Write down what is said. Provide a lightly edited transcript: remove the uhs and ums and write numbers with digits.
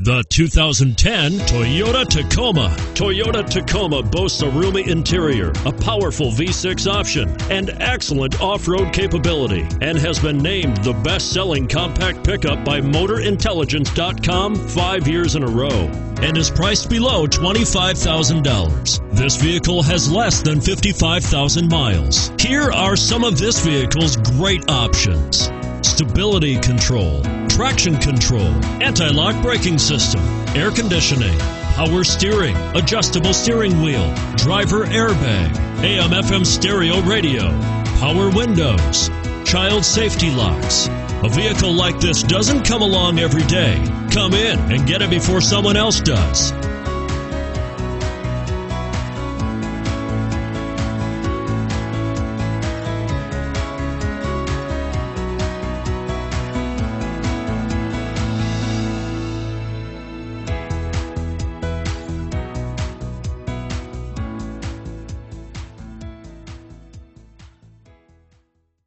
The 2010 Toyota Tacoma. Toyota Tacoma boasts a roomy interior, a powerful V6 option, and excellent off-road capability, and has been named the best-selling compact pickup by MotorIntelligence.com 5 years in a row, and is priced below $25,000. This vehicle has less than 55,000 miles. Here are some of this vehicle's great options: stability control, traction control, anti-lock braking system, air conditioning, power steering, adjustable steering wheel, driver airbag, AM/FM stereo radio, power windows, child safety locks. A vehicle like this doesn't come along every day. Come in and get it before someone else does.